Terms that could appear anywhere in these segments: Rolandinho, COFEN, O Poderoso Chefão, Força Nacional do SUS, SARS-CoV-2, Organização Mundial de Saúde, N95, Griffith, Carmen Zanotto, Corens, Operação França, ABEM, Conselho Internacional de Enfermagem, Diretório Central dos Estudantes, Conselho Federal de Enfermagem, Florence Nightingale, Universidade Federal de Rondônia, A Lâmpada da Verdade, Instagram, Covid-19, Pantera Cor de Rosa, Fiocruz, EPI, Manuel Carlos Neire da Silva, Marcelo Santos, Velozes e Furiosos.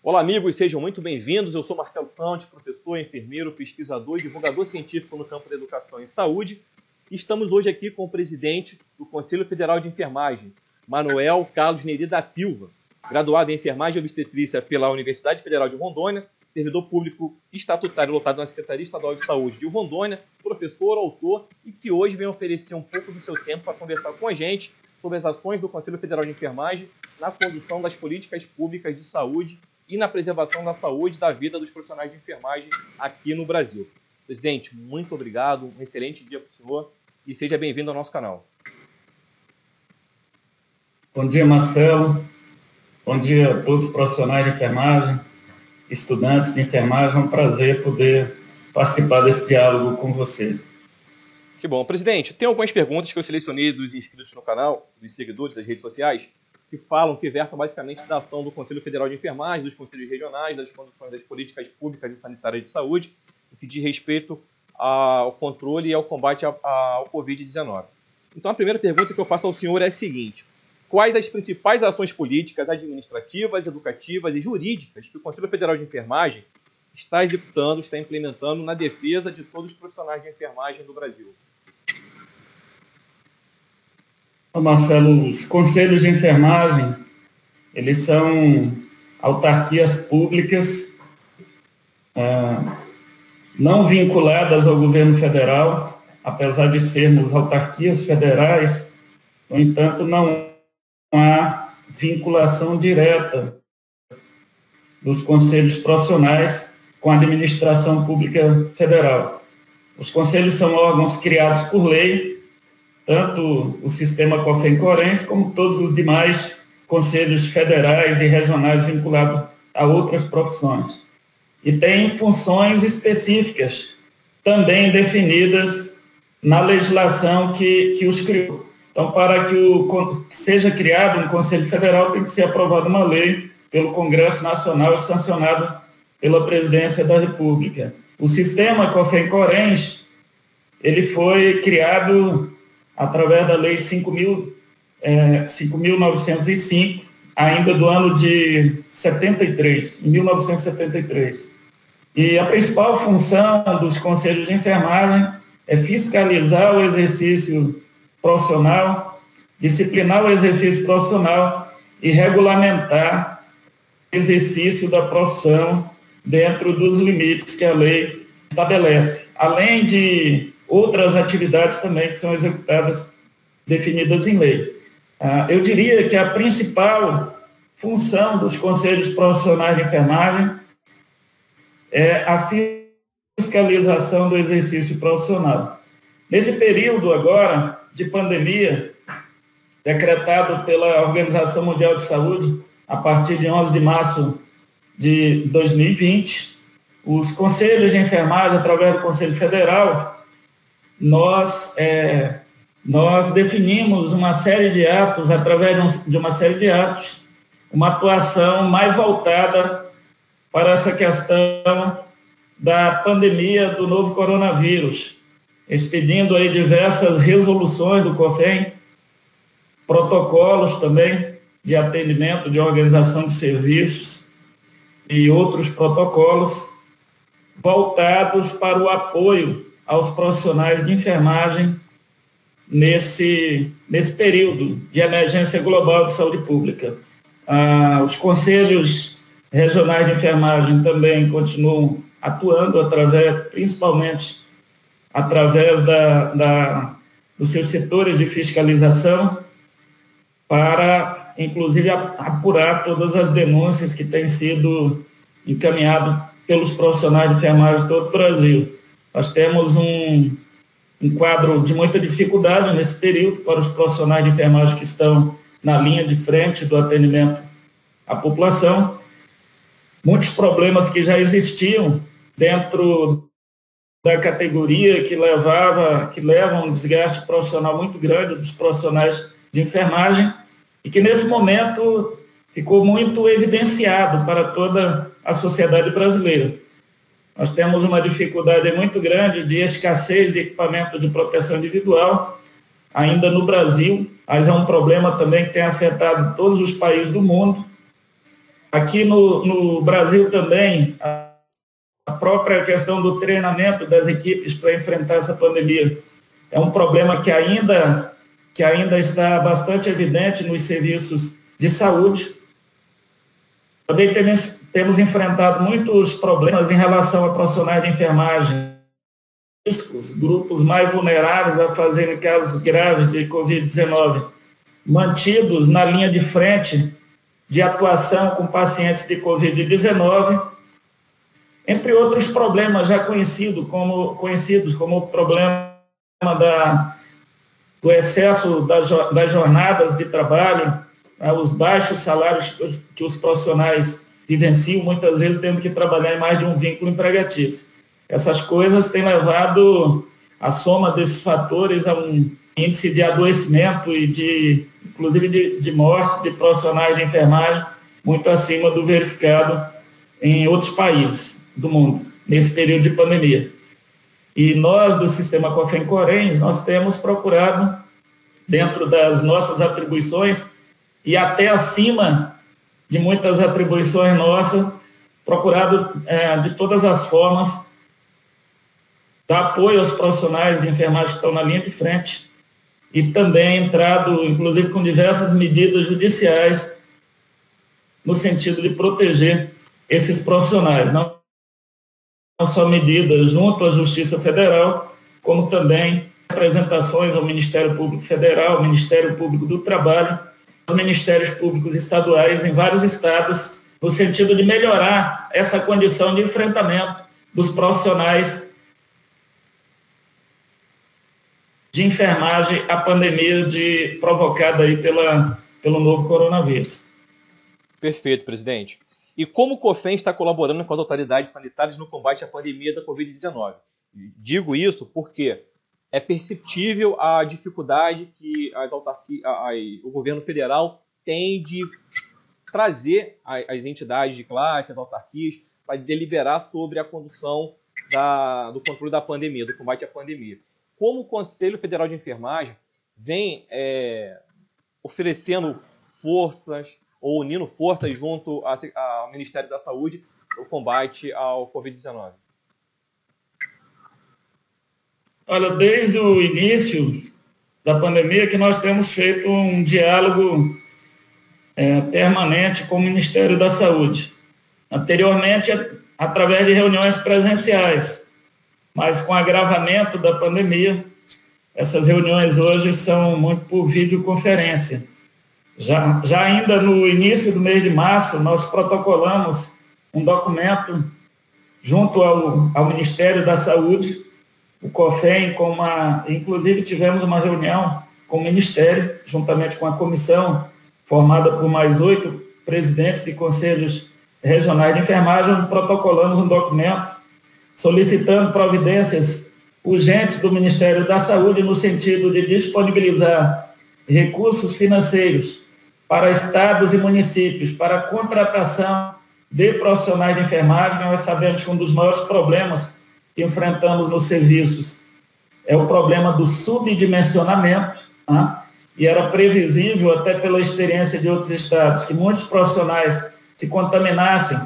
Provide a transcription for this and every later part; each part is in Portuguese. Olá, amigos, sejam muito bem-vindos. Eu sou Marcelo Santos, professor, enfermeiro, pesquisador e divulgador científico no campo da educação e saúde. Estamos hoje aqui com o presidente do Conselho Federal de Enfermagem, Manuel Carlos Neire da Silva, graduado em Enfermagem e Obstetrícia pela Universidade Federal de Rondônia, servidor público estatutário lotado na Secretaria Estadual de Saúde de Rondônia, professor, autor e que hoje vem oferecer um pouco do seu tempo para conversar com a gente sobre as ações do Conselho Federal de Enfermagem na condução das políticas públicas de saúde e na preservação da saúde e da vida dos profissionais de enfermagem aqui no Brasil. Presidente, muito obrigado, um excelente dia para o senhor e seja bem-vindo ao nosso canal. Bom dia, Marcelo. Bom dia a todos os profissionais de enfermagem, estudantes de enfermagem. É um prazer poder participar desse diálogo com você. Que bom. Presidente, tem algumas perguntas que eu selecionei dos inscritos no canal, dos seguidores das redes sociais, que falam, que versam basicamente da ação do Conselho Federal de Enfermagem, dos conselhos regionais, das condições das políticas públicas e sanitárias de saúde, e que diz respeito ao controle e ao combate ao Covid-19. Então, a primeira pergunta que eu faço ao senhor é a seguinte: quais as principais ações políticas, administrativas, educativas e jurídicas que o Conselho Federal de Enfermagem está executando, está implementando na defesa de todos os profissionais de enfermagem do Brasil? Marcelo, os conselhos de enfermagem, eles são autarquias públicas não vinculadas ao governo federal, apesar de sermos autarquias federais. No entanto, não há vinculação direta dos conselhos profissionais com a administração pública federal. Os conselhos são órgãos criados por lei, tanto o sistema COFEN Corens como todos os demais conselhos federais e regionais vinculados a outras profissões. E tem funções específicas, também definidas na legislação que os criou. Então, para que seja criado um conselho federal, tem que ser aprovada uma lei pelo Congresso Nacional e sancionada pela Presidência da República. O sistema COFEN Corens, ele foi criado através da Lei 5.905, ainda do ano de 1973. E a principal função dos conselhos de enfermagem é fiscalizar o exercício profissional, disciplinar o exercício profissional e regulamentar o exercício da profissão dentro dos limites que a lei estabelece, além de outras atividades também que são executadas, definidas em lei. Eu diria que a principal função dos conselhos profissionais de enfermagem é a fiscalização do exercício profissional. Nesse período agora de pandemia, decretado pela Organização Mundial de Saúde, a partir de 11 de março de 2020, os conselhos de enfermagem, através do Conselho Federal, nós definimos uma série de atos, através de uma série de atos, uma atuação mais voltada para essa questão da pandemia do novo coronavírus, expedindo aí diversas resoluções do COFEN, protocolos também de atendimento, de organização de serviços e outros protocolos voltados para o apoio aos profissionais de enfermagem nesse período de emergência global de saúde pública. Os conselhos regionais de enfermagem também continuam atuando, principalmente através dos seus setores de fiscalização, para, inclusive, apurar todas as denúncias que têm sido encaminhadas pelos profissionais de enfermagem de todo o Brasil. Nós temos um quadro de muita dificuldade nesse período para os profissionais de enfermagem que estão na linha de frente do atendimento à população. Muitos problemas que já existiam dentro da categoria que leva a um desgaste profissional muito grande dos profissionais de enfermagem e que nesse momento ficou muito evidenciado para toda a sociedade brasileira. Nós temos uma dificuldade muito grande de escassez de equipamento de proteção individual, ainda no Brasil, mas é um problema também que tem afetado todos os países do mundo. Aqui no Brasil também, a própria questão do treinamento das equipes para enfrentar essa pandemia é um problema que ainda está bastante evidente nos serviços de saúde. Também temos enfrentado muitos problemas em relação a profissionais de enfermagem, os grupos mais vulneráveis a fazerem casos graves de Covid-19, mantidos na linha de frente de atuação com pacientes de Covid-19, entre outros problemas já conhecidos como o problema do excesso das jornadas de trabalho, os baixos salários que os profissionais vivenciam, muitas vezes tendo que trabalhar em mais de um vínculo empregatício. Essas coisas têm levado a soma desses fatores a um índice de adoecimento e inclusive de mortes de profissionais de enfermagem muito acima do verificado em outros países do mundo, nesse período de pandemia. E nós, do sistema COFEN Corens, nós temos procurado, dentro das nossas atribuições, e até acima de muitas atribuições nossas, procurado de todas as formas, dar apoio aos profissionais de enfermagem que estão na linha de frente, e também entrado, inclusive, com diversas medidas judiciais no sentido de proteger esses profissionais, não só medidas junto à Justiça Federal, como também apresentações ao Ministério Público Federal, ao Ministério Público do Trabalho, aos Ministérios Públicos Estaduais em vários estados, no sentido de melhorar essa condição de enfrentamento dos profissionais de enfermagem à pandemia provocada aí pelo novo coronavírus. Perfeito, presidente. E como o COFEN está colaborando com as autoridades sanitárias no combate à pandemia da Covid-19? Digo isso porque é perceptível a dificuldade que o governo federal tem de trazer as entidades de classe, as autarquias, para deliberar sobre a condução do controle da pandemia, do combate à pandemia. Como o Conselho Federal de Enfermagem vem oferecendo forças ou unindo forças junto ao Ministério da Saúde no combate ao Covid-19? Olha, desde o início da pandemia que nós temos feito um diálogo permanente com o Ministério da Saúde. Anteriormente, através de reuniões presenciais, mas com o agravamento da pandemia, essas reuniões hoje são muito por videoconferência. Já ainda no início do mês de março, nós protocolamos um documento junto ao Ministério da Saúde, o COFEN, inclusive tivemos uma reunião com o Ministério, juntamente com a comissão, formada por mais 8 presidentes de conselhos regionais de enfermagem, onde protocolamos um documento solicitando providências urgentes do Ministério da Saúde no sentido de disponibilizar recursos financeiros para estados e municípios, para a contratação de profissionais de enfermagem. Nós sabemos que um dos maiores problemas que enfrentamos nos serviços é o problema do subdimensionamento, né? E era previsível, até pela experiência de outros estados, que muitos profissionais se contaminassem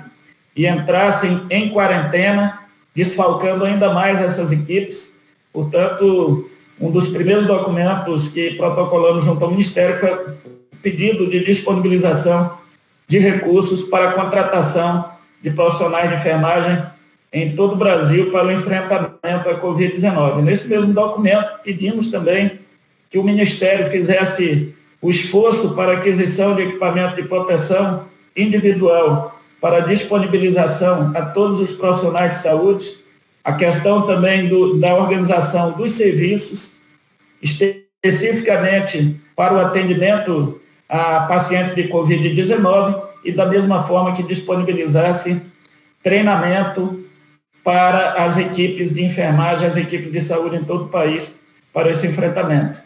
e entrassem em quarentena, desfalcando ainda mais essas equipes. Portanto, um dos primeiros documentos que protocolamos junto ao Ministério foi o pedido de disponibilização de recursos para a contratação de profissionais de enfermagem em todo o Brasil para o enfrentamento à Covid-19. Nesse mesmo documento, pedimos também que o Ministério fizesse o esforço para a aquisição de equipamento de proteção individual para disponibilização a todos os profissionais de saúde, a questão também da organização dos serviços, especificamente para o atendimento a pacientes de Covid-19, e da mesma forma que disponibilizasse treinamento para as equipes de enfermagem, as equipes de saúde em todo o país para esse enfrentamento.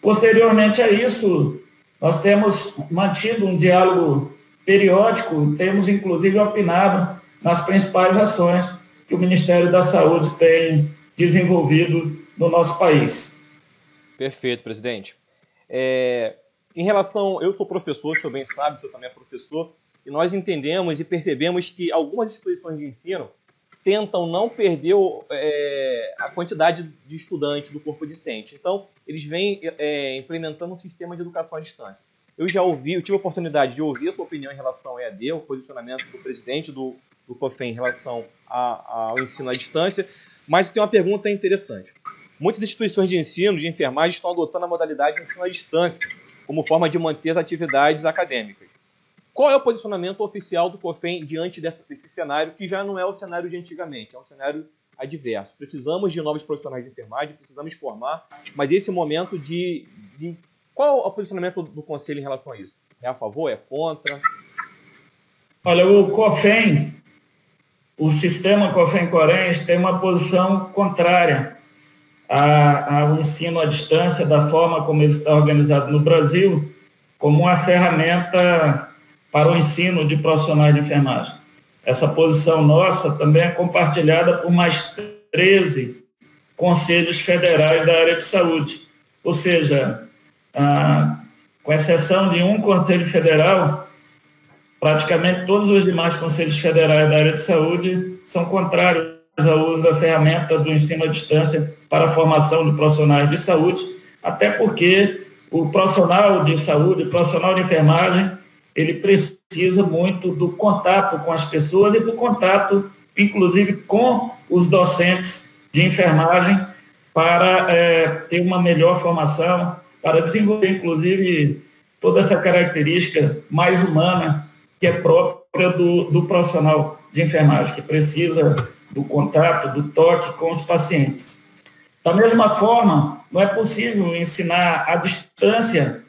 Posteriormente a isso, nós temos mantido um diálogo periódico, temos inclusive opinado nas principais ações que o Ministério da Saúde tem desenvolvido no nosso país. Perfeito, presidente. Em relação, eu sou professor, o senhor bem sabe, o senhor também é professor, E nós entendemos e percebemos que algumas instituições de ensino tentam não perder a quantidade de estudantes do corpo docente. Então, eles vêm implementando um sistema de educação à distância. Eu tive a oportunidade de ouvir a sua opinião em relação ao EAD, o posicionamento do presidente do COFEN em relação ao ensino à distância, mas tem uma pergunta interessante. Muitas instituições de ensino, de enfermagem, estão adotando a modalidade de ensino à distância como forma de manter as atividades acadêmicas. Qual é o posicionamento oficial do COFEN diante desse cenário, que já não é o cenário de antigamente, é um cenário adverso? Precisamos de novos profissionais de enfermagem, precisamos formar, mas esse momento Qual é o posicionamento do Conselho em relação a isso? É a favor, é contra? Olha, o COFEN, o sistema COFEN-Corens tem uma posição contrária ao ensino à distância, da forma como ele está organizado no Brasil, como uma ferramenta para o ensino de profissionais de enfermagem. Essa posição nossa também é compartilhada por mais 13 conselhos federais da área de saúde. Ou seja, com exceção de um conselho federal, praticamente todos os demais conselhos federais da área de saúde são contrários ao uso da ferramenta do ensino à distância para a formação de profissionais de saúde, até porque o profissional de saúde, o profissional de enfermagem, ele precisa muito do contato com as pessoas e do contato, inclusive, com os docentes de enfermagem para ter uma melhor formação, para desenvolver, inclusive, toda essa característica mais humana que é própria do profissional de enfermagem, que precisa do contato, do toque com os pacientes. Da mesma forma, não é possível ensinar à distância,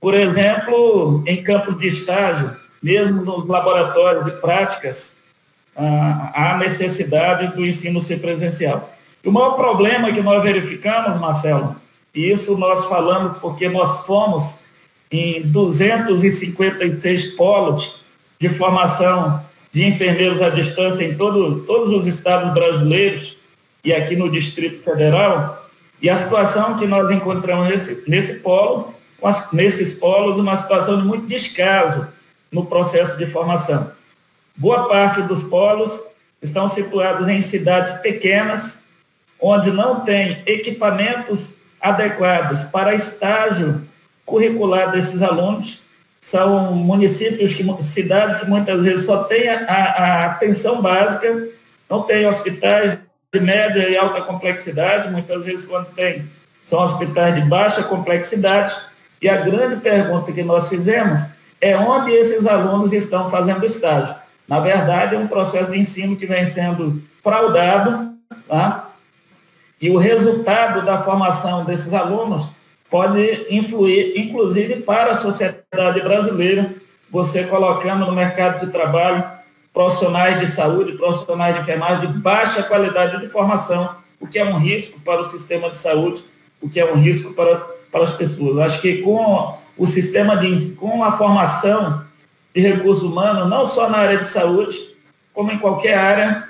por exemplo, em campos de estágio, mesmo nos laboratórios de práticas, há necessidade do ensino ser presencial. E o maior problema que nós verificamos, Marcelo, e isso nós falamos porque nós fomos em 256 polos de formação de enfermeiros à distância em todos os estados brasileiros e aqui no Distrito Federal, e a situação que nós encontramos nesses polos, uma situação de muito descaso no processo de formação. Boa parte dos polos estão situados em cidades pequenas, onde não tem equipamentos adequados para estágio curricular desses alunos. São cidades que muitas vezes só têm a atenção básica, não tem hospitais de média e alta complexidade, muitas vezes quando tem, são hospitais de baixa complexidade, e a grande pergunta que nós fizemos é onde esses alunos estão fazendo estágio. Na verdade, é um processo de ensino que vem sendo fraudado, tá? E o resultado da formação desses alunos pode influir, inclusive, para a sociedade brasileira, você colocando no mercado de trabalho profissionais de saúde, profissionais de enfermagem de baixa qualidade de formação, o que é um risco para o sistema de saúde, o que é um risco para as pessoas. Acho que com a formação de recursos humanos, não só na área de saúde, como em qualquer área,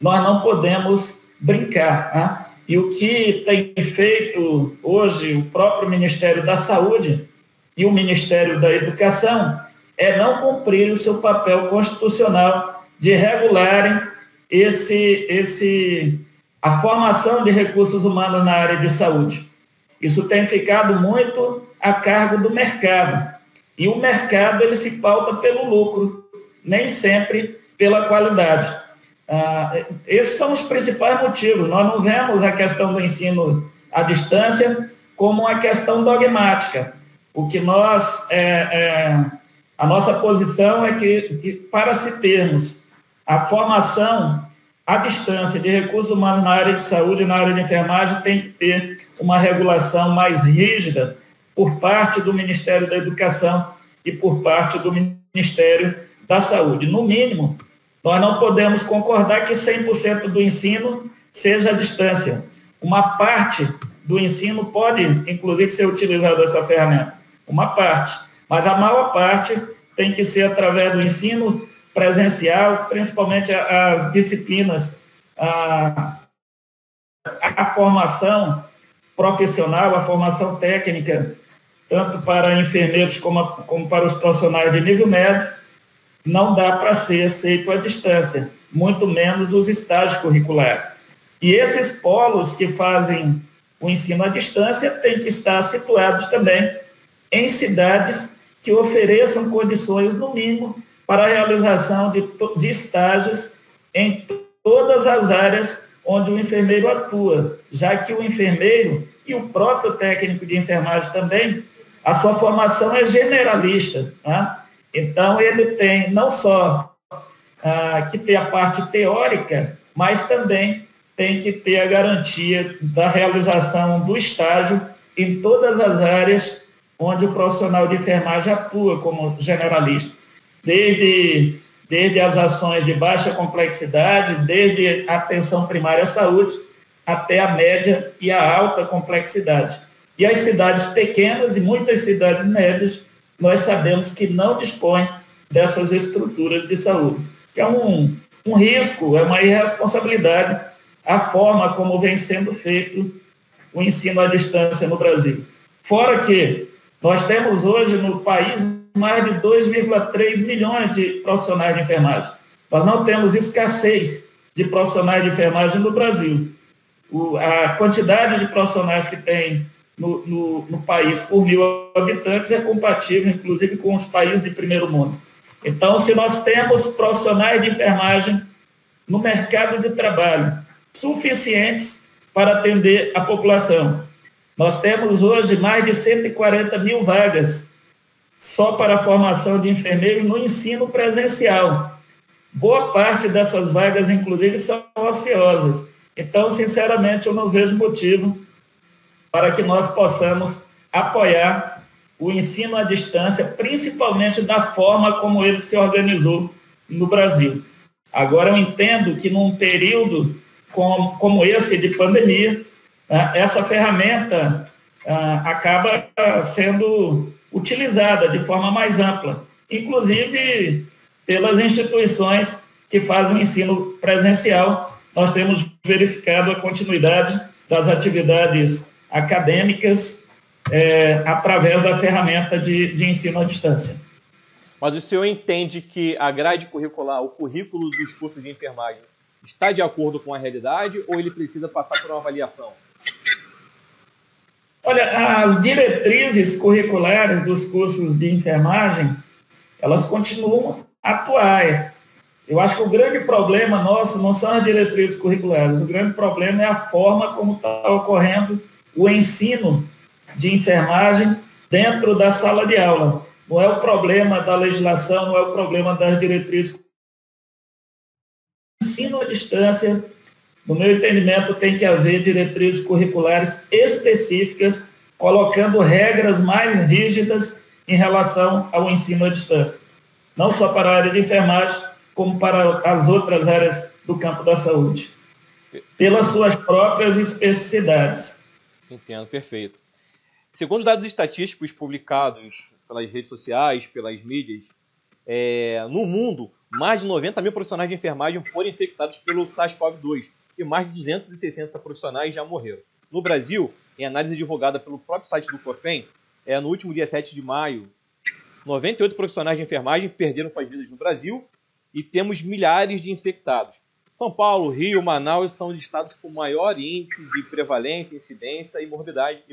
nós não podemos brincar, né? E o que tem feito hoje o próprio Ministério da Saúde e o Ministério da Educação é não cumprir o seu papel constitucional de regularem a formação de recursos humanos na área de saúde. Isso tem ficado muito a cargo do mercado. E o mercado ele se pauta pelo lucro, nem sempre pela qualidade. Esses são os principais motivos. Nós não vemos a questão do ensino à distância como uma questão dogmática. O que a nossa posição é que para se termos a formação à distância de recursos humanos na área de saúde e na área de enfermagem, tem que ter uma regulação mais rígida por parte do Ministério da Educação e por parte do Ministério da Saúde. No mínimo, nós não podemos concordar que 100% do ensino seja à distância. Uma parte do ensino pode, inclusive, ser utilizada essa ferramenta. Uma parte. Mas a maior parte tem que ser através do ensino presencial, principalmente as disciplinas, a formação profissional, a formação técnica, tanto para enfermeiros como para os profissionais de nível médio, não dá para ser feito à distância, muito menos os estágios curriculares. E esses polos que fazem o ensino à distância têm que estar situados também em cidades que ofereçam condições, no mínimo, para a realização de estágios em todas as áreas onde o enfermeiro atua, já que o enfermeiro e o próprio técnico de enfermagem também, a sua formação é generalista, né? Então, ele tem não só que ter a parte teórica, mas também tem que ter a garantia da realização do estágio em todas as áreas onde o profissional de enfermagem atua como generalista, desde as ações de baixa complexidade, desde a atenção primária à saúde, até a média e a alta complexidade. E as cidades pequenas e muitas cidades médias, nós sabemos que não dispõem dessas estruturas de saúde. É um risco, é uma irresponsabilidade a forma como vem sendo feito o ensino à distância no Brasil. Fora que nós temos hoje no país mais de 2,3 milhões de profissionais de enfermagem. Nós não temos escassez de profissionais de enfermagem no Brasil. A quantidade de profissionais que tem no país por 1.000 habitantes é compatível, inclusive, com os países de primeiro mundo. Então, se nós temos profissionais de enfermagem no mercado de trabalho suficientes para atender a população, nós temos hoje mais de 140 mil vagas só para a formação de enfermeiros no ensino presencial. Boa parte dessas vagas, inclusive, são ociosas. Então, sinceramente, eu não vejo motivo para que nós possamos apoiar o ensino à distância, principalmente da forma como ele se organizou no Brasil. Agora, eu entendo que num período como esse de pandemia, essa ferramenta acaba sendo utilizada de forma mais ampla, inclusive pelas instituições que fazem o ensino presencial. Nós temos verificado a continuidade das atividades acadêmicas através da ferramenta de ensino à distância. Mas o senhor entende que a grade curricular, o currículo dos cursos de enfermagem, está de acordo com a realidade ou ele precisa passar por uma avaliação? Olha, as diretrizes curriculares dos cursos de enfermagem, elas continuam atuais. Eu acho que o grande problema nosso não são as diretrizes curriculares, o grande problema é a forma como está ocorrendo o ensino de enfermagem dentro da sala de aula. Não é o problema da legislação, não é o problema das diretrizes. Ensino à distância, no meu entendimento, tem que haver diretrizes curriculares específicas, colocando regras mais rígidas em relação ao ensino à distância. Não só para a área de enfermagem, como para as outras áreas do campo da saúde, pelas suas próprias especificidades. Entendo, perfeito. Segundo dados estatísticos publicados pelas redes sociais, pelas mídias, no mundo, mais de 90 mil profissionais de enfermagem foram infectados pelo SARS-CoV-2 e mais de 260 profissionais já morreram. No Brasil, em análise divulgada pelo próprio site do COFEN, no último dia 7 de maio, 98 profissionais de enfermagem perderam suas vidas no Brasil, e temos milhares de infectados. São Paulo, Rio, Manaus são os estados com maior índice de prevalência, incidência e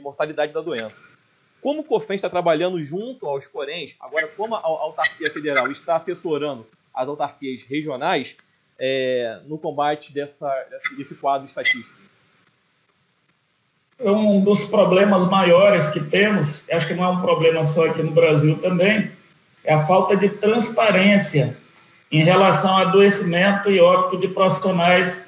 mortalidade da doença. Como o COFEN está trabalhando junto aos Corens, agora como a autarquia federal está assessorando as autarquias regionais no combate desse quadro estatístico? Um dos problemas maiores que temos, acho que não é um problema só aqui no Brasil também, é a falta de transparência em relação ao adoecimento e óbito de profissionais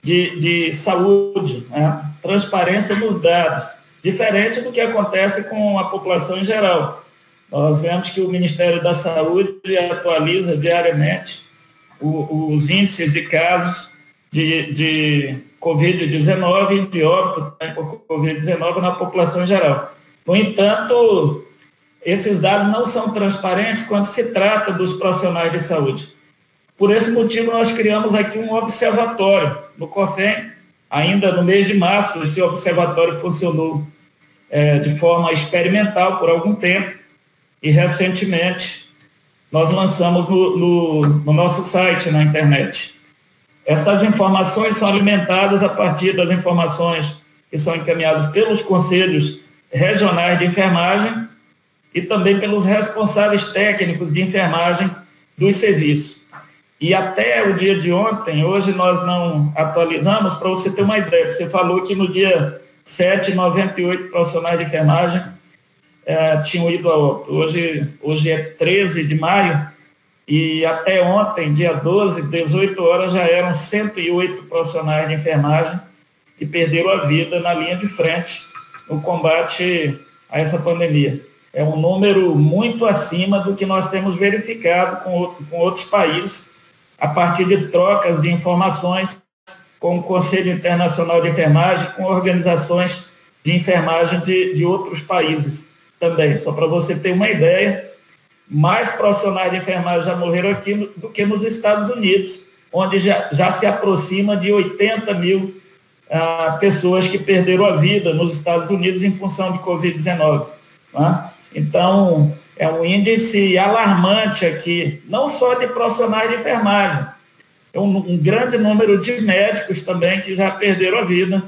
de saúde, né? Transparência nos dados, diferente do que acontece com a população em geral. Nós vemos que o Ministério da Saúde atualiza diariamente os índices de casos de Covid-19 e de óbito por Covid-19 na população em geral. No entanto, esses dados não são transparentes quando se trata dos profissionais de saúde. Por esse motivo, nós criamos aqui um observatório no COFEN. Ainda no mês de março, esse observatório funcionou de forma experimental por algum tempo e, recentemente, nós lançamos no nosso site, na internet. Essas informações são alimentadas a partir das informações que são encaminhadas pelos conselhos regionais de enfermagem e também pelos responsáveis técnicos de enfermagem dos serviços. E até o dia de ontem, hoje nós não atualizamos, para você ter uma ideia, você falou que no dia 7, 98 profissionais de enfermagem tinham ido a óbito. Hoje é 13 de maio e até ontem, dia 12, 18 horas, já eram 108 profissionais de enfermagem que perderam a vida na linha de frente no combate a essa pandemia. É um número muito acima do que nós temos verificado com outros países, a partir de trocas de informações com o Conselho Internacional de Enfermagem, com organizações de enfermagem de outros países também. Só para você ter uma ideia, mais profissionais de enfermagem já morreram aqui do que nos Estados Unidos, onde já se aproxima de 80 mil pessoas que perderam a vida nos Estados Unidos em função de Covid-19. Tá? Então, é um índice alarmante aqui, não só de profissionais de enfermagem, é um grande número de médicos também que já perderam a vida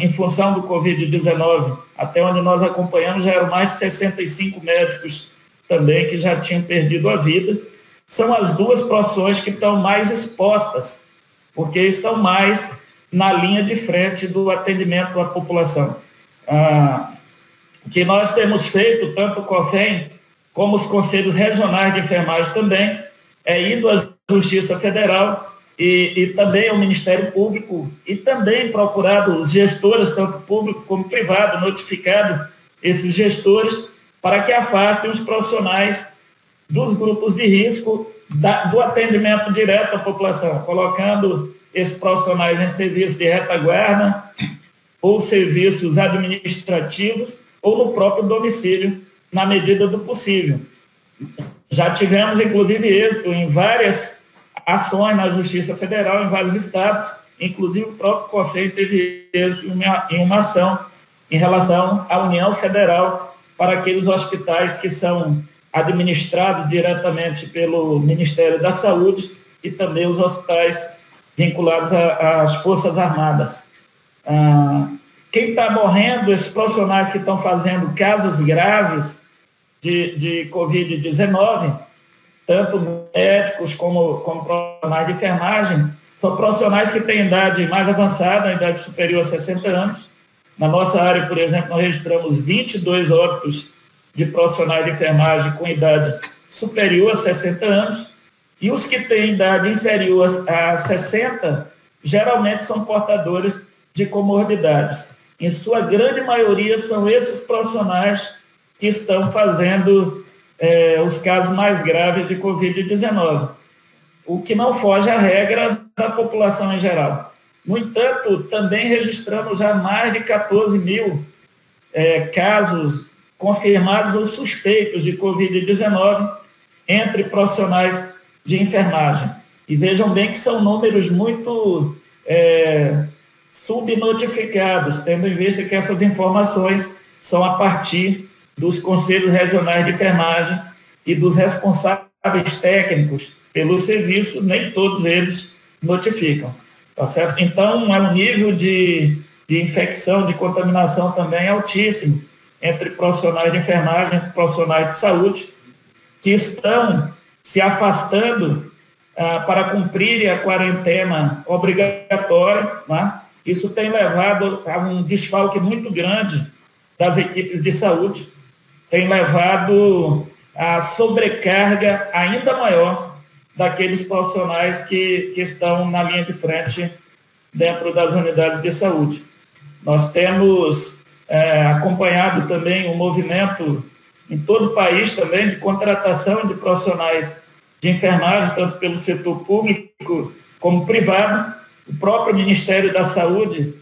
em função do Covid-19. Até onde nós acompanhamos, já eram mais de 65 médicos também que já tinham perdido a vida. São as duas profissões que estão mais expostas, porque estão mais na linha de frente do atendimento à população. O que nós temos feito, tanto o COFEN como os conselhos regionais de enfermagem também, é indo à Justiça Federal e também ao Ministério Público, e também procurado os gestores, tanto público como privado, notificado esses gestores, para que afastem os profissionais dos grupos de risco do atendimento direto à população, colocando esses profissionais em serviços de retaguarda ou serviços administrativos, ou no próprio domicílio, na medida do possível. Já tivemos, inclusive, êxito em várias ações na Justiça Federal, em vários estados, inclusive o próprio COFEN teve êxito em uma ação em relação à União Federal para aqueles hospitais que são administrados diretamente pelo Ministério da Saúde e também os hospitais vinculados às Forças Armadas. Quem está morrendo, esses profissionais que estão fazendo casos graves de Covid-19, tanto médicos como profissionais de enfermagem, são profissionais que têm idade mais avançada, idade superior a 60 anos. Na nossa área, por exemplo, nós registramos 22 óbitos de profissionais de enfermagem com idade superior a 60 anos, e os que têm idade inferior a 60, geralmente são portadores de comorbidades. Em sua grande maioria, são esses profissionais que estão fazendo os casos mais graves de Covid-19, o que não foge à regra da população em geral. No entanto, também registramos já mais de 14 mil casos confirmados ou suspeitos de Covid-19 entre profissionais de enfermagem. E vejam bem que são números muito subnotificados, tendo em vista que essas informações são a partir dos conselhos regionais de enfermagem e dos responsáveis técnicos pelos serviços, nem todos eles notificam. Tá certo? Então, é um nível de infecção, de contaminação também altíssimo entre profissionais de enfermagem, entre profissionais de saúde, que estão se afastando para cumprirem a quarentena obrigatória, né? Isso tem levado a um desfalque muito grande das equipes de saúde, tem levado a sobrecarga ainda maior daqueles profissionais que estão na linha de frente dentro das unidades de saúde. Nós temos acompanhado também um movimento em todo o país também de contratação de profissionais de enfermagem, tanto pelo setor público como privado. O próprio Ministério da Saúde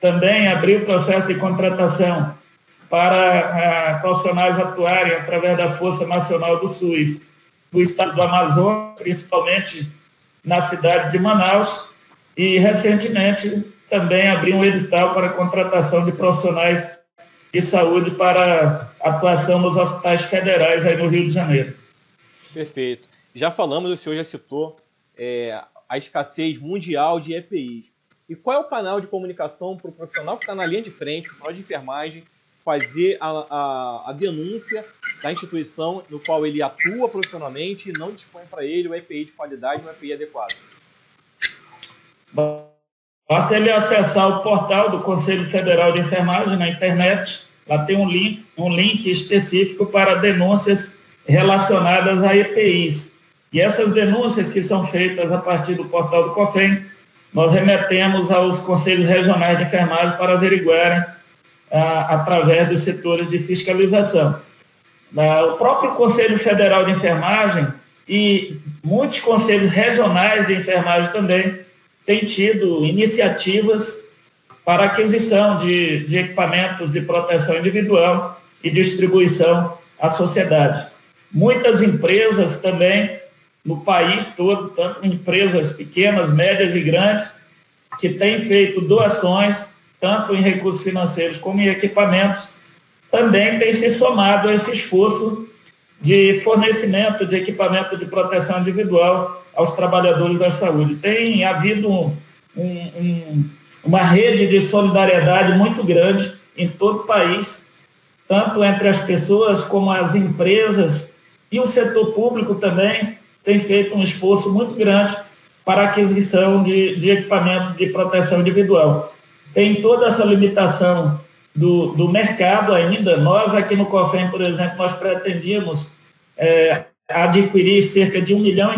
também abriu processo de contratação para profissionais atuarem através da Força Nacional do SUS, do estado do Amazonas, principalmente na cidade de Manaus, e recentemente também abriu um edital para contratação de profissionais de saúde para atuação nos hospitais federais aí no Rio de Janeiro. Perfeito. Já falamos, o senhor já citou a escassez mundial de EPIs. E qual é o canal de comunicação para o profissional que está na linha de frente, profissional de enfermagem, fazer a denúncia da instituição no qual ele atua profissionalmente e não dispõe para ele o EPI de qualidade, um EPI adequado? Basta ele acessar o portal do Conselho Federal de Enfermagem na internet. Lá tem um link específico para denúncias relacionadas a EPIs. E essas denúncias que são feitas a partir do portal do COFEN, nós remetemos aos conselhos regionais de enfermagem para averiguarem através dos setores de fiscalização. O próprio Conselho Federal de Enfermagem e muitos conselhos regionais de enfermagem também têm tido iniciativas para aquisição de equipamentos de proteção individual e distribuição à sociedade. Muitas empresas também, no país todo, tanto empresas pequenas, médias e grandes, que têm feito doações, tanto em recursos financeiros como em equipamentos, também têm se somado a esse esforço de fornecimento de equipamento de proteção individual aos trabalhadores da saúde. Tem havido uma rede de solidariedade muito grande em todo o país, tanto entre as pessoas como as empresas, e o setor público também tem feito um esforço muito grande para a aquisição de equipamentos de proteção individual. Tem toda essa limitação do mercado ainda. Nós aqui no COFEN, por exemplo, nós pretendíamos adquirir cerca de 1,5 milhão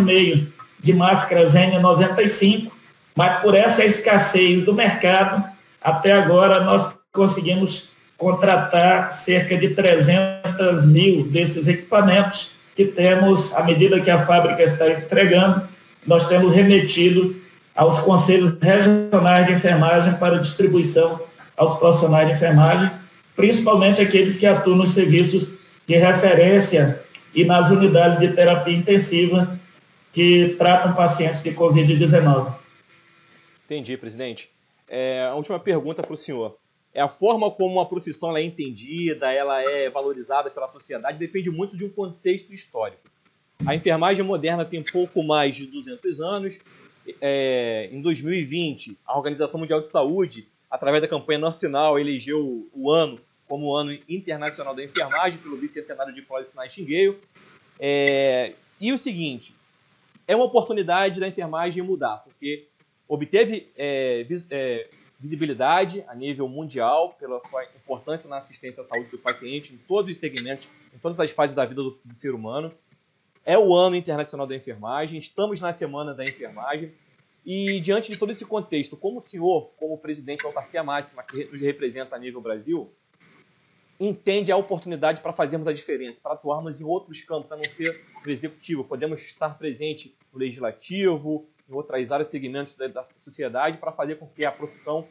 de máscaras N95, mas por essa escassez do mercado, até agora nós conseguimos contratar cerca de 300 mil desses equipamentos que temos, à medida que a fábrica está entregando, nós temos remetido aos conselhos regionais de enfermagem para distribuição aos profissionais de enfermagem, principalmente aqueles que atuam nos serviços de referência e nas unidades de terapia intensiva que tratam pacientes de Covid-19. Entendi, presidente. A última pergunta para o senhor. A forma como a profissão ela é entendida, ela é valorizada pela sociedade, depende muito de um contexto histórico. A enfermagem moderna tem pouco mais de 200 anos. Em 2020, a Organização Mundial de Saúde, através da campanha nacional, elegeu o ano como o Ano Internacional da Enfermagem, pelo bicentenário de Florence Nightingale. E o seguinte, é uma oportunidade da enfermagem mudar, porque obteve visibilidade a nível mundial pela sua importância na assistência à saúde do paciente em todos os segmentos, em todas as fases da vida do ser humano. É o Ano Internacional da Enfermagem, estamos na Semana da Enfermagem e, diante de todo esse contexto, como o senhor, como presidente da autarquia máxima que nos representa a nível Brasil, entende a oportunidade para fazermos a diferença, para atuarmos em outros campos, a não ser o executivo? Podemos estar presente no legislativo, em outras áreas, segmentos da sociedade, para fazer com que a profissão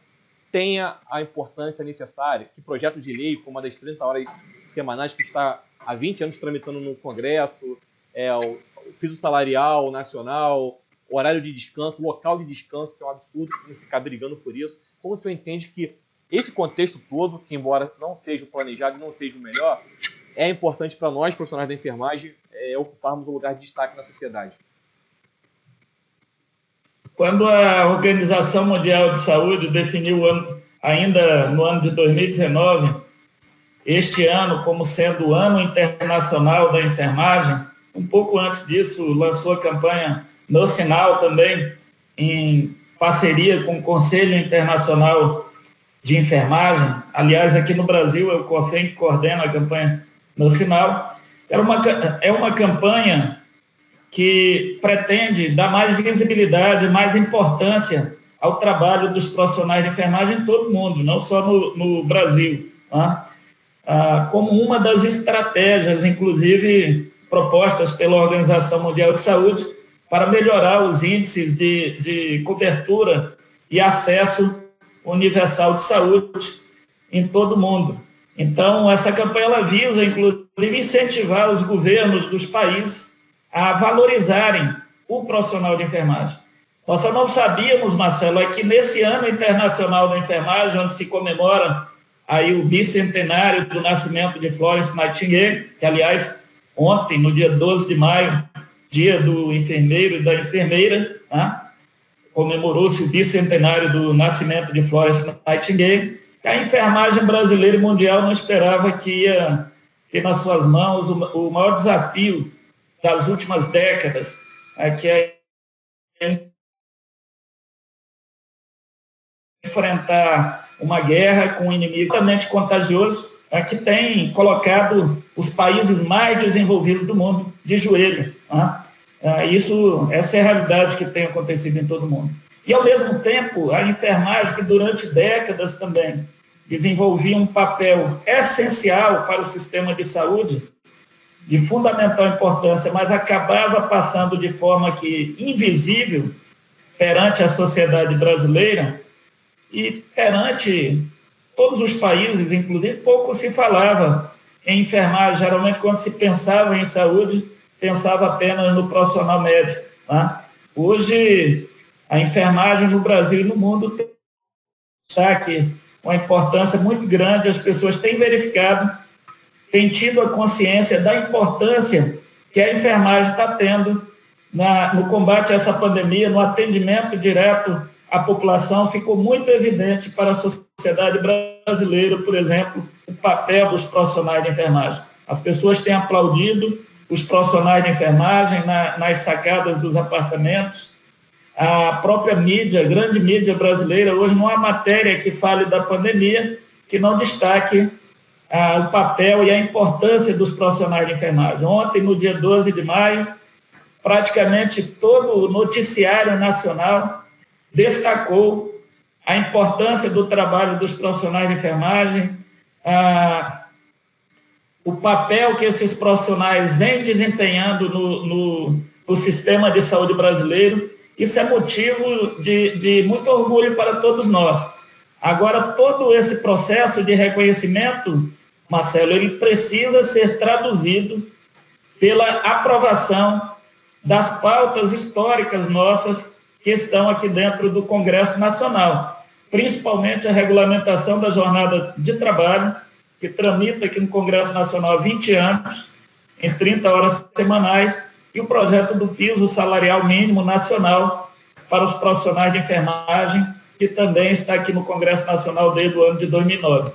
tenha a importância necessária, que projetos de lei, como a das 30 horas semanais, que está há 20 anos tramitando no Congresso, o piso salarial nacional, horário de descanso, local de descanso, que é um absurdo ficar brigando por isso. Como o senhor entende que esse contexto todo, que embora não seja o planejado, não seja o melhor, é importante para nós, profissionais da enfermagem, ocuparmos um lugar de destaque na sociedade? Quando a Organização Mundial de Saúde definiu, ainda no ano de 2019, este ano como sendo o Ano Internacional da Enfermagem, um pouco antes disso lançou a campanha No Sinal também, em parceria com o Conselho Internacional de Enfermagem. Aliás, aqui no Brasil é o COFEN que coordena a campanha No Sinal. É uma campanha que pretende dar mais visibilidade, mais importância ao trabalho dos profissionais de enfermagem em todo o mundo, não só no Brasil, né? Como uma das estratégias, inclusive, propostas pela Organização Mundial de Saúde para melhorar os índices de cobertura e acesso universal de saúde em todo o mundo. Então, essa campanha ela visa, inclusive, incentivar os governos dos países a valorizarem o profissional de enfermagem. Nós só não sabíamos, Marcelo, que nesse Ano Internacional da Enfermagem, onde se comemora aí o bicentenário do nascimento de Florence Nightingale, que, aliás, ontem, no dia 12 de maio, dia do enfermeiro e da enfermeira, tá? Comemorou-se o bicentenário do nascimento de Florence Nightingale. A enfermagem brasileira e mundial não esperava que ia ter nas suas mãos o maior desafio das últimas décadas, que é enfrentar uma guerra com um inimigo altamente contagioso, que tem colocado os países mais desenvolvidos do mundo de joelho. Isso, essa é a realidade que tem acontecido em todo o mundo. E, ao mesmo tempo, a enfermagem, que durante décadas também desenvolvia um papel essencial para o sistema de saúde, de fundamental importância, mas acabava passando de forma que invisível perante a sociedade brasileira e perante todos os países, inclusive, pouco se falava em enfermagem. Geralmente, quando se pensava em saúde, pensava apenas no profissional médico. Tá? Hoje, a enfermagem no Brasil e no mundo tem uma importância muito grande. As pessoas têm verificado, têm tido a consciência da importância que a enfermagem está tendo no combate a essa pandemia, no atendimento direto à população. Ficou muito evidente para a sociedade brasileira, por exemplo, o papel dos profissionais de enfermagem. As pessoas têm aplaudido os profissionais de enfermagem nas sacadas dos apartamentos. A própria mídia, a grande mídia brasileira, hoje não há matéria que fale da pandemia que não destaque o papel e a importância dos profissionais de enfermagem. Ontem, no dia 12 de maio, praticamente todo o noticiário nacional destacou a importância do trabalho dos profissionais de enfermagem, o papel que esses profissionais vêm desempenhando no sistema de saúde brasileiro. Isso é motivo de muito orgulho para todos nós. Agora, todo esse processo de reconhecimento, Marcelo, ele precisa ser traduzido pela aprovação das pautas históricas nossas que estão aqui dentro do Congresso Nacional, principalmente a regulamentação da jornada de trabalho, que tramita aqui no Congresso Nacional há 20 anos, em 30 horas semanais, e o projeto do piso salarial mínimo nacional para os profissionais de enfermagem, que também está aqui no Congresso Nacional desde o ano de 2009.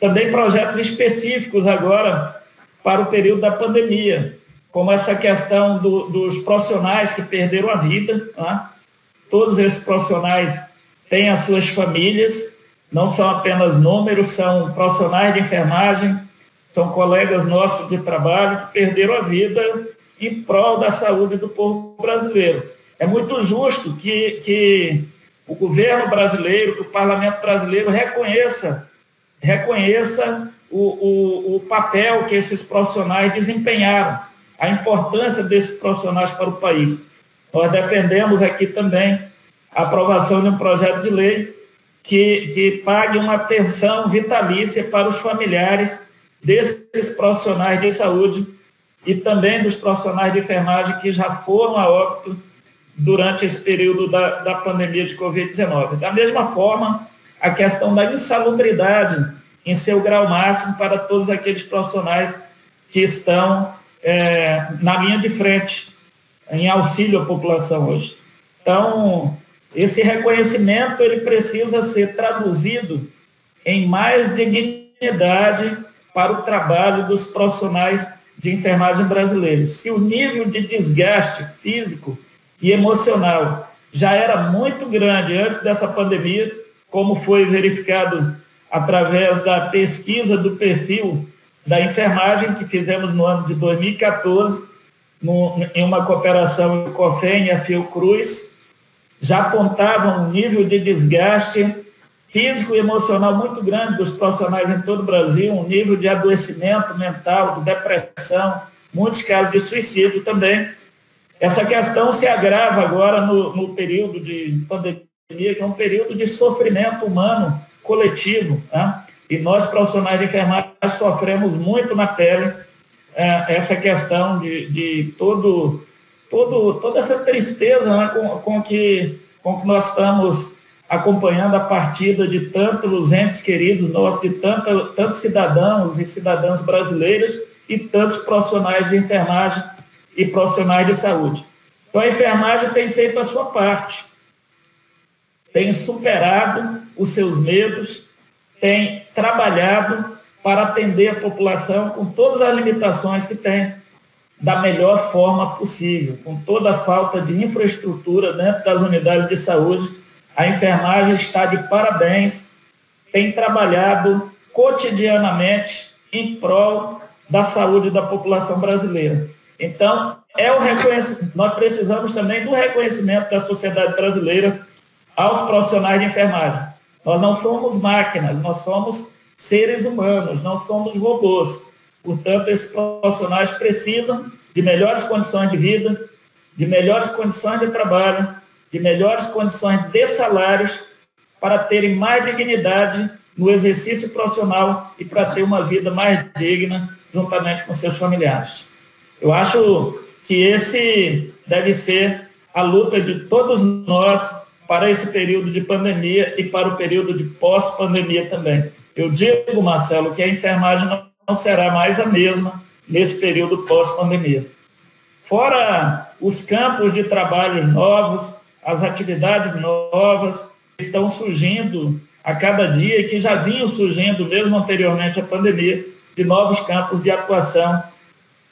Também projetos específicos agora para o período da pandemia, como essa questão dos profissionais que perderam a vida. Todos esses profissionais têm as suas famílias, não são apenas números, são profissionais de enfermagem, são colegas nossos de trabalho que perderam a vida em prol da saúde do povo brasileiro. É muito justo que o governo brasileiro, que o parlamento brasileiro reconheça o papel que esses profissionais desempenharam, a importância desses profissionais para o país. Nós defendemos aqui também a aprovação de um projeto de lei que pague uma pensão vitalícia para os familiares desses profissionais de saúde e também dos profissionais de enfermagem que já foram a óbito durante esse período da pandemia de Covid-19. Da mesma forma, a questão da insalubridade em seu grau máximo para todos aqueles profissionais que estão na linha de frente, em auxílio à população hoje. Então, esse reconhecimento ele precisa ser traduzido em mais dignidade para o trabalho dos profissionais de enfermagem brasileiro. Se o nível de desgaste físico e emocional já era muito grande antes dessa pandemia, como foi verificado através da pesquisa do perfil da enfermagem que fizemos no ano de 2014, em uma cooperação do COFEN e a Fiocruz, já apontava um nível de desgaste físico e emocional muito grande dos profissionais em todo o Brasil, um nível de adoecimento mental, de depressão, muitos casos de suicídio também. Essa questão se agrava agora no período de pandemia, que é um período de sofrimento humano coletivo, né? E nós, profissionais de enfermagem, sofremos muito na pele essa questão de toda essa tristeza, né, com que nós estamos acompanhando a partida de tantos entes queridos nossos, de tantos cidadãos e cidadãs brasileiras e tantos profissionais de enfermagem e profissionais de saúde. Então, a enfermagem tem feito a sua parte, tem superado os seus medos, tem trabalhado para atender a população com todas as limitações que tem, da melhor forma possível, com toda a falta de infraestrutura dentro das unidades de saúde. A enfermagem está de parabéns, tem trabalhado cotidianamente em prol da saúde da população brasileira. Então, nós precisamos também do reconhecimento da sociedade brasileira aos profissionais de enfermagem. Nós não somos máquinas, nós somos seres humanos, não somos robôs. Portanto, esses profissionais precisam de melhores condições de vida, de melhores condições de trabalho, de melhores condições de salários, para terem mais dignidade no exercício profissional e para ter uma vida mais digna juntamente com seus familiares. Eu acho que esse deve ser a luta de todos nós para esse período de pandemia e para o período de pós-pandemia também. Eu digo, Marcelo, que a enfermagem não será mais a mesma nesse período pós-pandemia. Fora os campos de trabalho novos, as atividades novas que estão surgindo a cada dia e que já vinham surgindo mesmo anteriormente à pandemia, de novos campos de atuação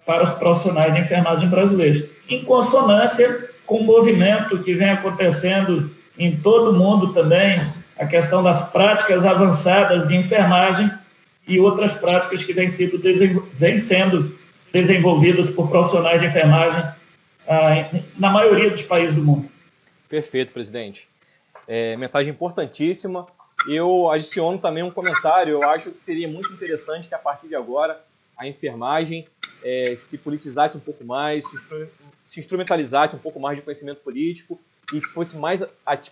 para os profissionais de enfermagem brasileiros, em consonância com o movimento que vem acontecendo em todo o mundo também, a questão das práticas avançadas de enfermagem e outras práticas que vêm sendo desenvolvidas por profissionais de enfermagem na maioria dos países do mundo. Perfeito, presidente. Mensagem importantíssima. Eu adiciono também um comentário. Eu acho que seria muito interessante que, a partir de agora, a enfermagem se politizasse um pouco mais, se instrumentalizasse um pouco mais de conhecimento político e se fosse mais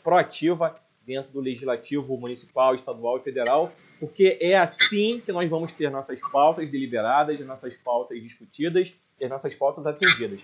proativa dentro do legislativo municipal, estadual e federal, porque é assim que nós vamos ter nossas pautas deliberadas, nossas pautas discutidas e as nossas pautas atendidas.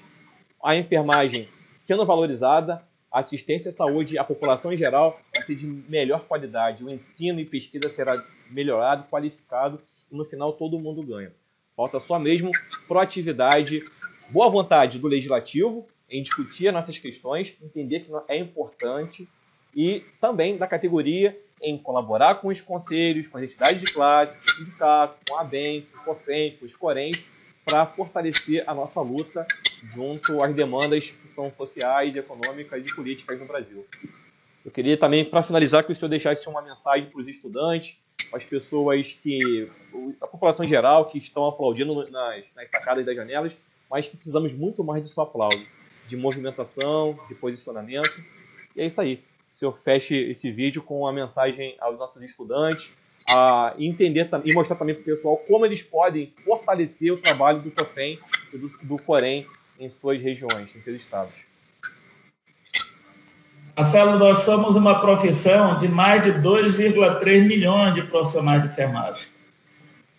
A enfermagem sendo valorizada, a assistência à saúde, a população em geral, vai ser de melhor qualidade. O ensino e pesquisa será melhorado, qualificado e, no final, todo mundo ganha. Falta só mesmo proatividade, boa vontade do legislativo em discutir nossas questões, entender que é importante e também da categoria em colaborar com os conselhos, com as entidades de classe, com o sindicato, com a ABEM, com o COFEN, com os Corens, para fortalecer a nossa luta junto às demandas que são sociais, econômicas e políticas no Brasil. Eu queria também, para finalizar, que o senhor deixasse uma mensagem para os estudantes, para as pessoas que... a população em geral, que estão aplaudindo nas sacadas das janelas, mas que precisamos muito mais de seu aplauso, de movimentação, de posicionamento. E é isso aí. O senhor feche esse vídeo com uma mensagem aos nossos estudantes, a entender e mostrar também para o pessoal como eles podem fortalecer o trabalho do COFEN e do Corém em suas regiões, em seus estados. Marcelo, nós somos uma profissão de mais de 2,3 milhões de profissionais de enfermagem.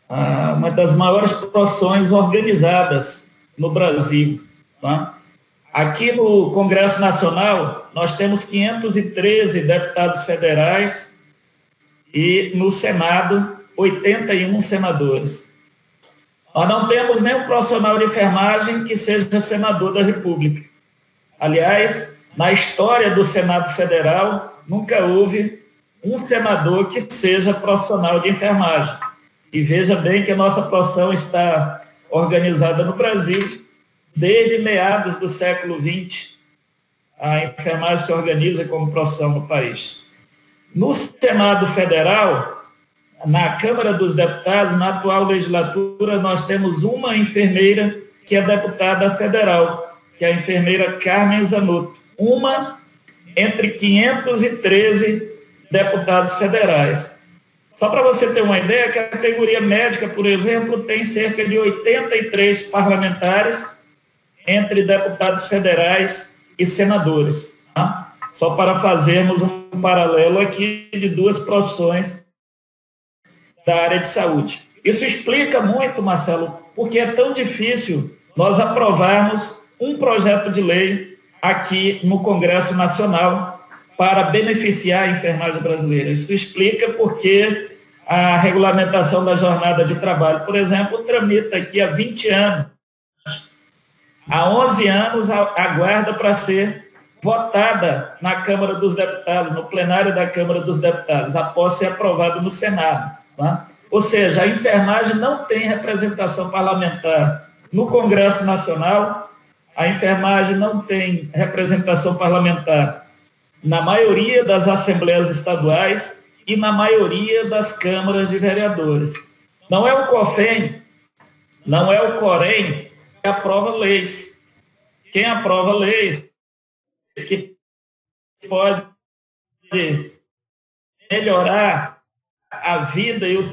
Uma das maiores profissões organizadas no Brasil. Tá? Aqui no Congresso Nacional, nós temos 513 deputados federais e no Senado, 81 senadores. Nós não temos nenhum profissional de enfermagem que seja senador da República. Aliás, na história do Senado Federal, nunca houve um senador que seja profissional de enfermagem. E veja bem que a nossa profissão está organizada no Brasil desde meados do século XX. A enfermagem se organiza como profissão no país. No Senado Federal, na Câmara dos Deputados, na atual legislatura, nós temos uma enfermeira que é deputada federal, que é a enfermeira Carmen Zanotto. Uma entre 513 deputados federais. Só para você ter uma ideia, que a categoria médica, por exemplo, tem cerca de 83 parlamentares entre deputados federais e senadores. Tá? Só para fazermos um paralelo aqui de duas profissões da área de saúde. Isso explica muito, Marcelo, porque é tão difícil nós aprovarmos um projeto de lei aqui no Congresso Nacional para beneficiar a enfermagem brasileira. Isso explica porque A regulamentação da jornada de trabalho, por exemplo, tramita aqui há 20 anos. Há 11 anos aguarda para ser votada na Câmara dos Deputados, no plenário da Câmara dos Deputados, após ser aprovado no Senado. Tá? Ou seja, a enfermagem não tem representação parlamentar no Congresso Nacional, a enfermagem não tem representação parlamentar na maioria das assembleias estaduais e na maioria das câmaras de vereadores. Não é o COFEN, não é o Corens que aprova leis. Quem aprova leis que pode melhorar a vida e o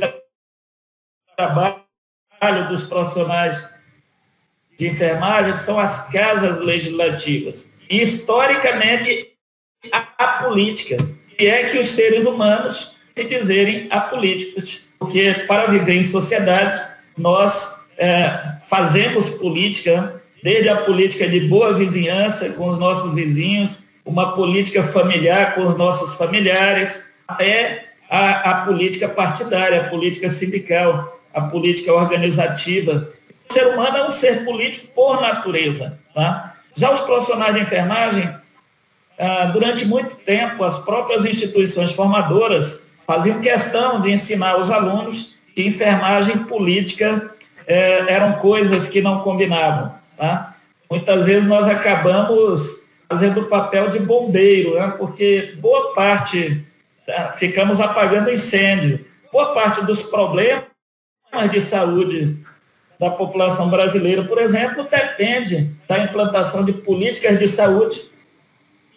trabalho dos profissionais de enfermagem são as casas legislativas. E, historicamente, a política, que é que os seres humanos se dizerem apolíticos, porque para viver em sociedade nós fazemos política, desde a política de boa vizinhança com os nossos vizinhos, uma política familiar com os nossos familiares, até a política partidária, a política sindical, a política organizativa. O ser humano é um ser político por natureza. Tá? Já os profissionais de enfermagem, durante muito tempo, as próprias instituições formadoras faziam questão de ensinar os alunos que enfermagem e política eram coisas que não combinavam. Tá? Muitas vezes nós acabamos fazendo o papel de bombeiro, né? Porque boa parte, ficamos apagando incêndio, boa parte dos problemas de saúde da população brasileira, por exemplo, depende da implantação de políticas de saúde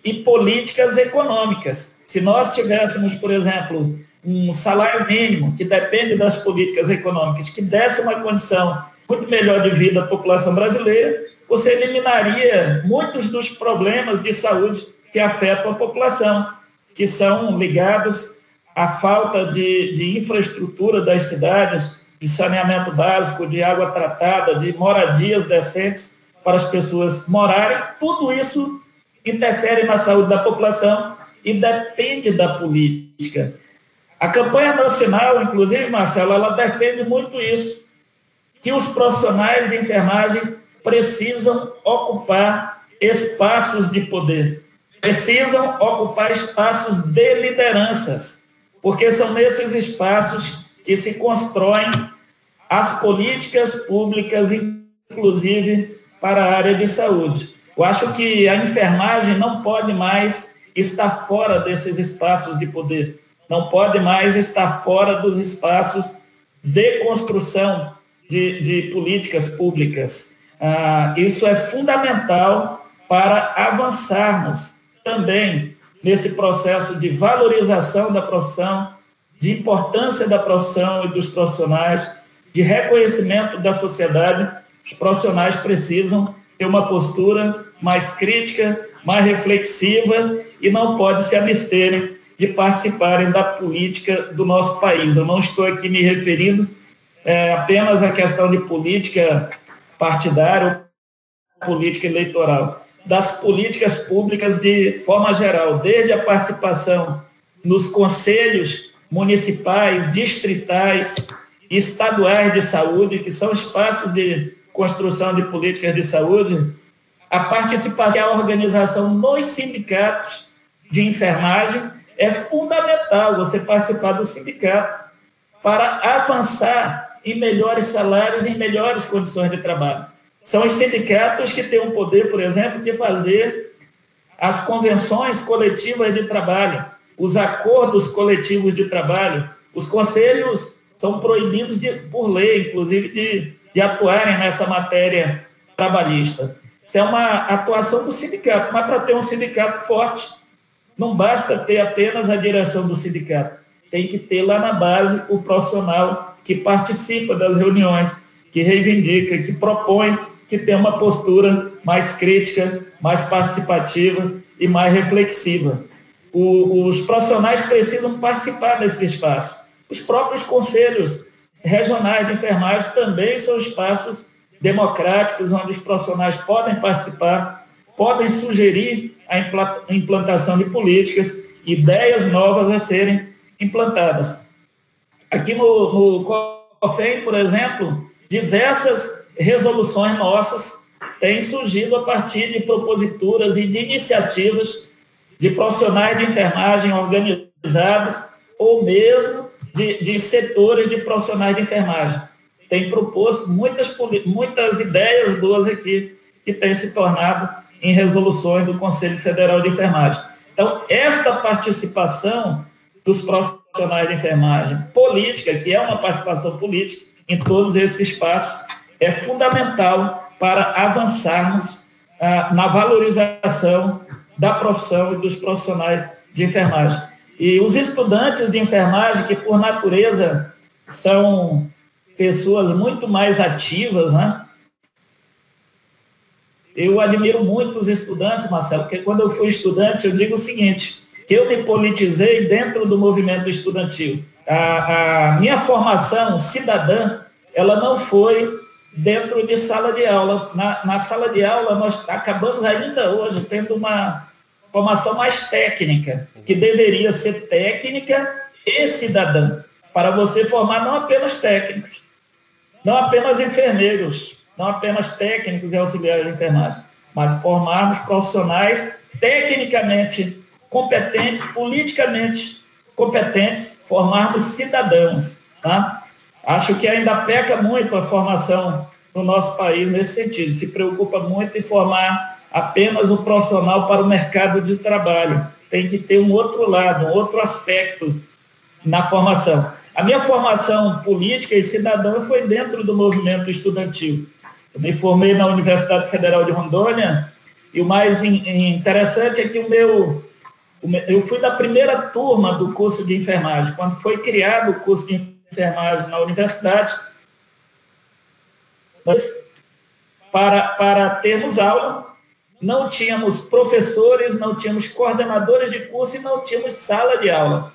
e políticas econômicas. Se nós tivéssemos, por exemplo, um salário mínimo, que depende das políticas econômicas, que desse uma condição muito melhor de vida à população brasileira, você eliminaria muitos dos problemas de saúde que afetam a população, que são ligados à falta de infraestrutura das cidades, de saneamento básico, de água tratada, de moradias decentes para as pessoas morarem. Tudo isso interfere na saúde da população e depende da política. A campanha nacional, inclusive, Marcelo, ela defende muito isso, que os profissionais de enfermagem precisam ocupar espaços de poder, precisam ocupar espaços de lideranças, porque são nesses espaços que se constroem as políticas públicas, inclusive para a área de saúde. Eu acho que a enfermagem não pode mais estar fora desses espaços de poder, não pode mais estar fora dos espaços de construção de políticas públicas. Isso é fundamental para avançarmos também nesse processo de valorização da profissão, de importância da profissão e dos profissionais, de reconhecimento da sociedade. Os profissionais precisam ter uma postura mais crítica, mais reflexiva e não pode se absterem de participarem da política do nosso país. Eu não estou aqui me referindo apenas à questão de política partidária ou política eleitoral, das políticas públicas de forma geral, desde a participação nos conselhos municipais, distritais, estaduais de saúde, que são espaços de construção de políticas de saúde, a participação da organização nos sindicatos de enfermagem. É fundamental você participar do sindicato para avançar em melhores salários, em melhores condições de trabalho. São os sindicatos que têm o poder, por exemplo, de fazer as convenções coletivas de trabalho, os acordos coletivos de trabalho. Os conselhos são proibidos por lei, inclusive, de atuarem nessa matéria trabalhista. Isso é uma atuação do sindicato, mas para ter um sindicato forte, não basta ter apenas a direção do sindicato, tem que ter lá na base o profissional que participa das reuniões, que reivindica, que propõe, que tem uma postura mais crítica, mais participativa e mais reflexiva. Os profissionais precisam participar desse espaço. Os próprios conselhos regionais de enfermagem também são espaços democráticos, onde os profissionais podem participar, podem sugerir a implantação de políticas, ideias novas a serem implantadas. Aqui no COFEN, por exemplo, diversas resoluções nossas têm surgido a partir de proposituras e de iniciativas de profissionais de enfermagem organizados ou mesmo de setores de profissionais de enfermagem. Tem proposto muitas ideias boas aqui que têm se tornado em resoluções do Conselho Federal de Enfermagem. Então, esta participação dos profissionais de enfermagem política, que é uma participação política em todos esses espaços, é fundamental para avançarmos na valorização da profissão e dos profissionais de enfermagem. E os estudantes de enfermagem, que por natureza são pessoas muito mais ativas, né? Eu admiro muito os estudantes, Marcelo, porque quando eu fui estudante, eu digo o seguinte, que eu me politizei dentro do movimento estudantil. A minha formação cidadã, ela não foi dentro de sala de aula. Na sala de aula, nós acabamos ainda hoje tendo uma formação mais técnica, que deveria ser técnica e cidadã, para você formar não apenas técnicos, não apenas enfermeiros, não apenas técnicos e auxiliares de enfermagem, mas formarmos profissionais tecnicamente competentes, politicamente competentes, formarmos cidadãos. Tá? Acho que ainda peca muito a formação no nosso país nesse sentido, se preocupa muito em formar apenas um profissional para o mercado de trabalho. Tem que ter um outro lado, um outro aspecto na formação. A minha formação política e cidadã foi dentro do movimento estudantil. Eu me formei na Universidade Federal de Rondônia e o mais interessante é que eu fui da primeira turma do curso de enfermagem. Quando foi criado o curso de enfermagem na universidade, para termos aula, não tínhamos professores, não tínhamos coordenadores de curso e não tínhamos sala de aula.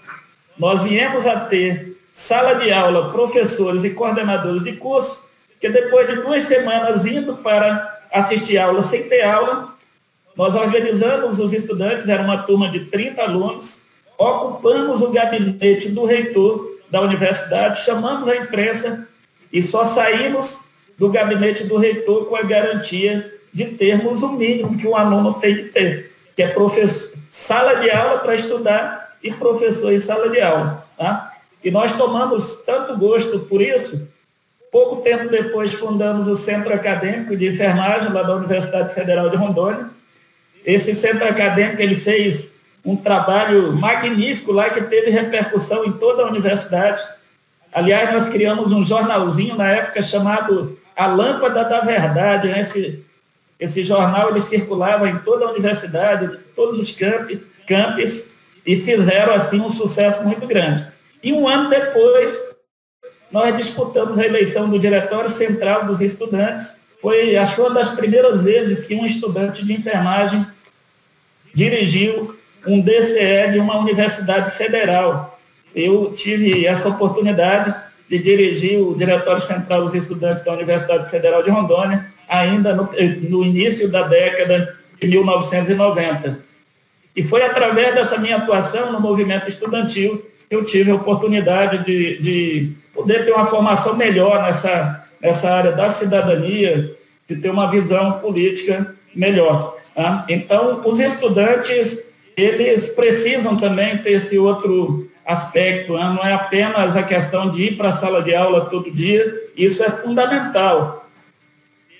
Nós viemos a ter sala de aula, professores e coordenadores de curso, que depois de 2 semanas indo para assistir aula sem ter aula, nós organizamos os estudantes, era uma turma de 30 alunos, ocupamos o gabinete do reitor da universidade, chamamos a imprensa e só saímos do gabinete do reitor com a garantia de termos o mínimo que um aluno tem de ter, que é professor, sala de aula para estudar e professor em sala de aula. Tá? E nós tomamos tanto gosto por isso, pouco tempo depois fundamos o Centro Acadêmico de Enfermagem lá da Universidade Federal de Rondônia. Esse centro acadêmico ele fez um trabalho magnífico lá que teve repercussão em toda a universidade. Aliás, nós criamos um jornalzinho na época chamado A Lâmpada da Verdade. Né? Esse jornal ele circulava em toda a universidade, todos os campos, e fizeram assim um sucesso muito grande. E um ano depois, nós disputamos a eleição do Diretório Central dos Estudantes. Foi, acho que uma das primeiras vezes que um estudante de enfermagem dirigiu um DCE de uma universidade federal. Eu tive essa oportunidade de dirigir o Diretório Central dos Estudantes da Universidade Federal de Rondônia, ainda no início da década de 1990. E foi através dessa minha atuação no movimento estudantil eu tive a oportunidade de poder ter uma formação melhor nessa área da cidadania, de ter uma visão política melhor. Tá? Então, os estudantes, eles precisam também ter esse outro aspecto, né? Não é apenas a questão de ir para a sala de aula todo dia, isso é fundamental.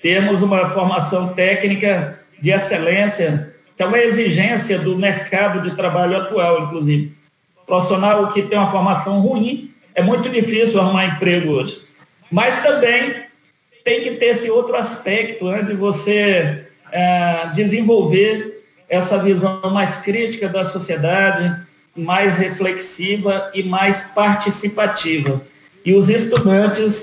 Temos uma formação técnica de excelência, que é uma exigência do mercado de trabalho atual, inclusive. Profissional que tem uma formação ruim, é muito difícil arrumar emprego hoje. Mas também tem que ter esse outro aspecto, né, de você desenvolver essa visão mais crítica da sociedade, mais reflexiva e mais participativa. E os estudantes,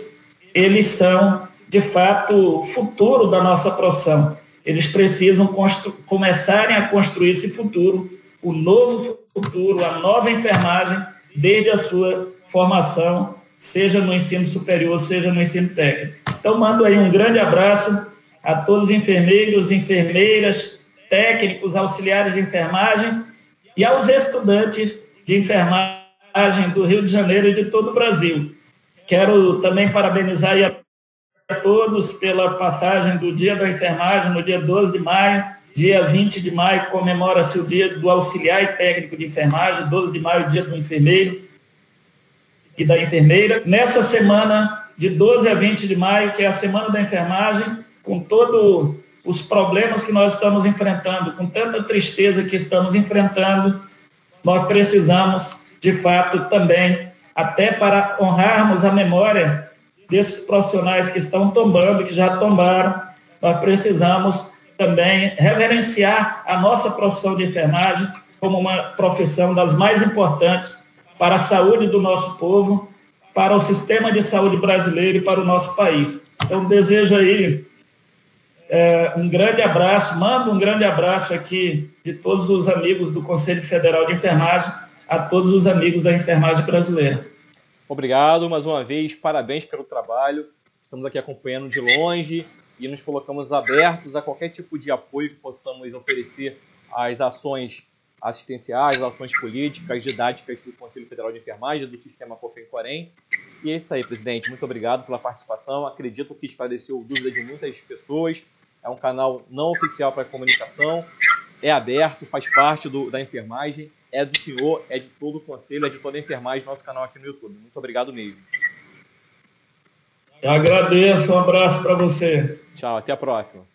eles são, de fato, o futuro da nossa profissão. Eles precisam começarem a construir esse futuro, o novo futuro, a nova enfermagem, desde a sua formação, seja no ensino superior, seja no ensino técnico. Então, mando aí um grande abraço a todos os enfermeiros, enfermeiras, técnicos, auxiliares de enfermagem e aos estudantes de enfermagem do Rio de Janeiro e de todo o Brasil. Quero também parabenizar a todos pela passagem do Dia da Enfermagem, no dia 12 de maio, dia 20 de maio, comemora-se o Dia do Auxiliar e Técnico de Enfermagem, 12 de maio, o Dia do Enfermeiro e da Enfermeira. Nessa semana, de 12 a 20 de maio, que é a Semana da Enfermagem, com todos os problemas que nós estamos enfrentando, com tanta tristeza que estamos enfrentando, nós precisamos, de fato, também, até para honrarmos a memória desses profissionais que estão tombando, que já tombaram, nós precisamos também reverenciar a nossa profissão de enfermagem como uma profissão das mais importantes para a saúde do nosso povo, para o sistema de saúde brasileiro e para o nosso país. Então, desejo aí um grande abraço, mando um grande abraço aqui de todos os amigos do Conselho Federal de Enfermagem, a todos os amigos da enfermagem brasileira. Obrigado, mais uma vez, parabéns pelo trabalho. Estamos aqui acompanhando de longe e nos colocamos abertos a qualquer tipo de apoio que possamos oferecer às ações assistenciais, às ações políticas, didáticas do Conselho Federal de Enfermagem, do sistema COFEN e COREN. E é isso aí, presidente. Muito obrigado pela participação. Acredito que esclareceu dúvida de muitas pessoas. É um canal não oficial para comunicação, é aberto, faz parte da enfermagem, é do senhor, é de todo o conselho, é de toda a enfermagem, nosso canal aqui no YouTube. Muito obrigado mesmo. Eu agradeço, um abraço para você. Tchau, até a próxima.